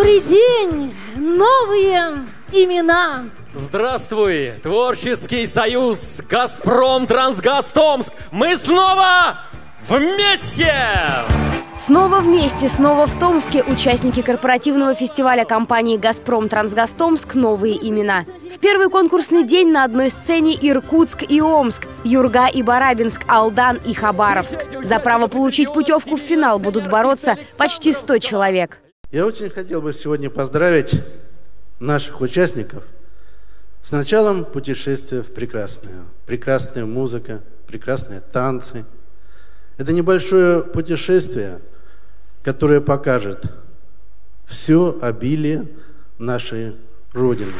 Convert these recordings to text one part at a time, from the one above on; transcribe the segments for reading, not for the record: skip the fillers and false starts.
Добрый день, новые имена! Здравствуй, творческий союз «Газпром Трансгаз Томск». Мы снова вместе! Снова вместе, снова в Томске участники корпоративного фестиваля компании «Газпром Трансгаз Томск. Новые имена». В первый конкурсный день на одной сцене Иркутск и Омск, Юрга и Барабинск, Алдан и Хабаровск. За право получить путевку в финал будут бороться почти 100 человек. Я очень хотел бы сегодня поздравить наших участников с началом путешествия в прекрасное. Прекрасная музыка, прекрасные танцы. Это небольшое путешествие, которое покажет все обилие нашей Родины.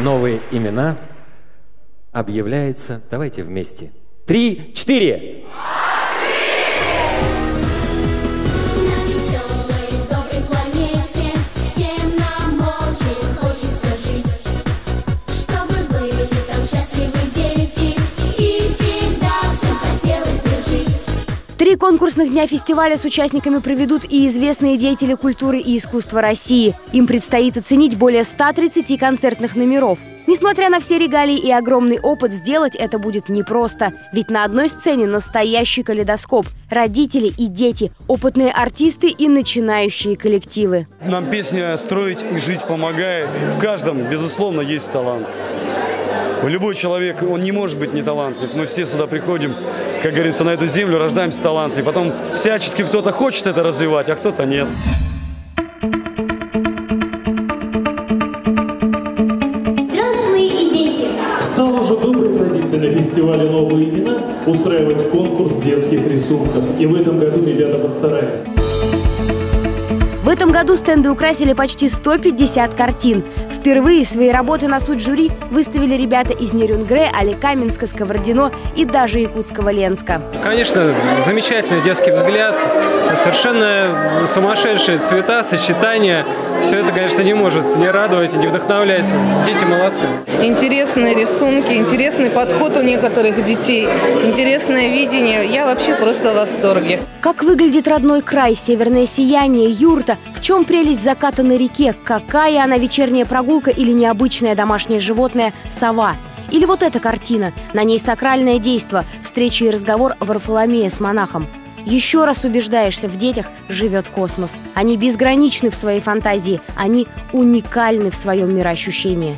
Новые имена объявляются. Давайте вместе. 3, 4. Три конкурсных дня фестиваля с участниками проведут и известные деятели культуры и искусства России. Им предстоит оценить более 130 концертных номеров. Несмотря на все регалии и огромный опыт, сделать это будет непросто. Ведь на одной сцене настоящий калейдоскоп. Родители и дети, опытные артисты и начинающие коллективы. Нам песня «Строить и жить» помогает. В каждом, безусловно, есть талант. Любой человек, он не может быть не талантлив. Мы все сюда приходим, как говорится, на эту землю, рождаемся талантливыми. Потом всячески кто-то хочет это развивать, а кто-то нет. Взрослые и дети. Стало уже доброй традицией на фестивале «Новые имена» устраивать конкурс детских рисунков. И в этом году ребята постарались. В этом году стенды украсили почти 150 картин. Впервые свои работы на суд жюри выставили ребята из Нерюнгре, Алекаменска, Сковородино и даже Якутского Ленска. Конечно, замечательный детский взгляд, совершенно сумасшедшие цвета, сочетания. Все это, конечно, не может не радовать, не вдохновлять. Дети молодцы. Интересные рисунки, интересный подход у некоторых детей, интересное видение. Я вообще просто в восторге. Как выглядит родной край, северное сияние, юрта, в чем прелесть заката на реке, какая она вечерняя прогулка, или необычное домашнее животное – сова. Или вот эта картина. На ней сакральное действо – встреча и разговор Варфоломея с монахом. Еще раз убеждаешься, в детях живет космос. Они безграничны в своей фантазии, они уникальны в своем мироощущении.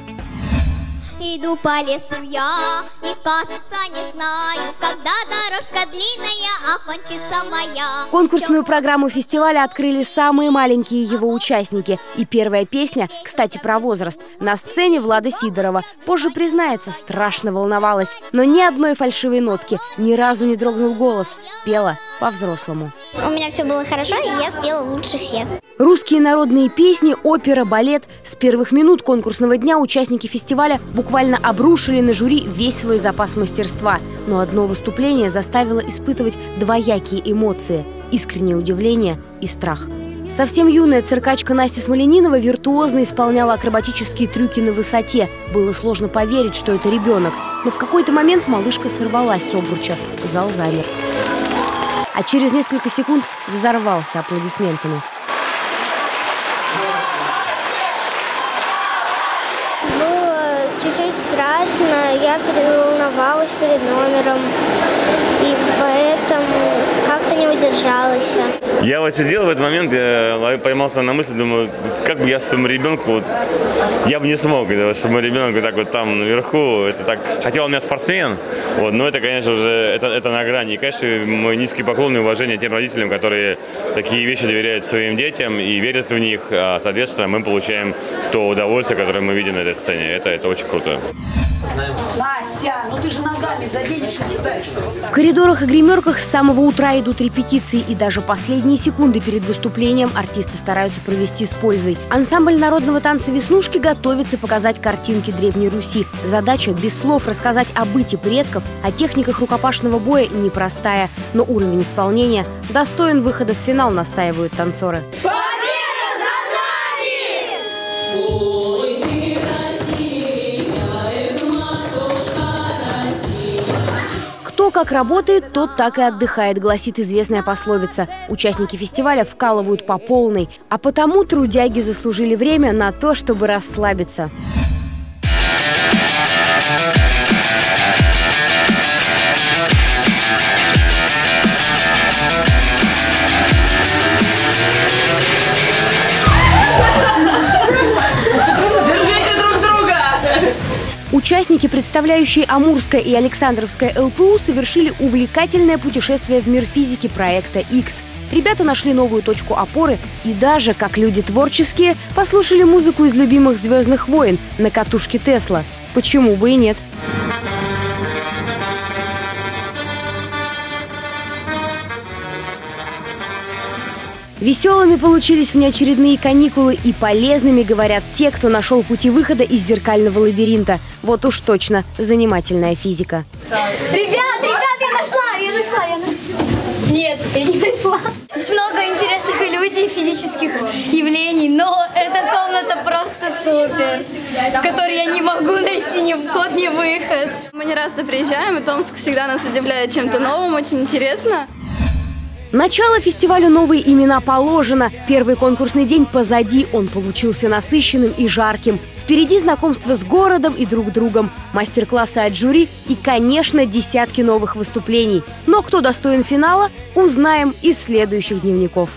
Иду по лесу я, и, кажется, не знаю, когда дорожка длинная, а кончится моя. Конкурсную программу фестиваля открыли самые маленькие его участники. И первая песня, кстати, про возраст. На сцене Влада Сидорова. Позже признается, страшно волновалась. Но ни одной фальшивой нотки, ни разу не дрогнул голос. Пела по-взрослому. У меня все было хорошо, и я спела лучше всех. Русские народные песни, опера, балет. С первых минут конкурсного дня участники фестиваля буквально обрушили на жюри весь свой запас мастерства. Но одно выступление заставило испытывать двоякие эмоции – искреннее удивление и страх. Совсем юная циркачка Настя Смолянинова виртуозно исполняла акробатические трюки на высоте. Было сложно поверить, что это ребенок. Но в какой-то момент малышка сорвалась с обруча. Зал замер. А через несколько секунд взорвался аплодисментами. Было чуть-чуть страшно, я переволновалась перед номером, и поэтому как-то не удержалась. Я вот сидел в этот момент, я поймался на мысли, думаю, как бы я своему ребенку, вот, я бы не смог, чтобы мой ребенок вот так вот там наверху, это так, хотя он у меня спортсмен, вот, но это, конечно, уже, это на грани. И, конечно, мой низкий поклон и уважение тем родителям, которые такие вещи доверяют своим детям и верят в них, а, соответственно, мы получаем то удовольствие, которое мы видим на этой сцене, это очень круто. Настя, ну ты же ногами заденешь и сюдаешься. В коридорах и гримерках с самого утра идут репетиции, и даже последние секунды перед выступлением артисты стараются провести с пользой. Ансамбль народного танца «Веснушки» готовится показать картинки Древней Руси. Задача без слов рассказать о быте предков, о техниках рукопашного боя непростая, но уровень исполнения достоин выхода в финал, настаивают танцоры. как работает, тот так и отдыхает, гласит известная пословица. Участники фестиваля вкалывают по полной, а потому трудяги заслужили время на то, чтобы расслабиться. Участники, представляющие Амурское и Александровское ЛПУ, совершили увлекательное путешествие в мир физики проекта X. Ребята нашли новую точку опоры и даже, как люди творческие, послушали музыку из любимых «Звездных войн» на катушке Тесла. Почему бы и нет? Веселыми получились внеочередные каникулы и полезными, говорят те, кто нашел пути выхода из зеркального лабиринта. Вот уж точно занимательная физика. Ребят, я нашла. Нет, я не нашла. Здесь много интересных иллюзий, физических явлений, но эта комната просто супер, в которой я не могу найти ни вход, ни выход. Мы не раз приезжаем, и Томск всегда нас удивляет чем-то новым, очень интересно. Начало фестивалю «Новые имена» положено. Первый конкурсный день позади, он получился насыщенным и жарким. Впереди знакомство с городом и друг другом, мастер-классы от жюри и, конечно, десятки новых выступлений. Но кто достоин финала, узнаем из следующих дневников.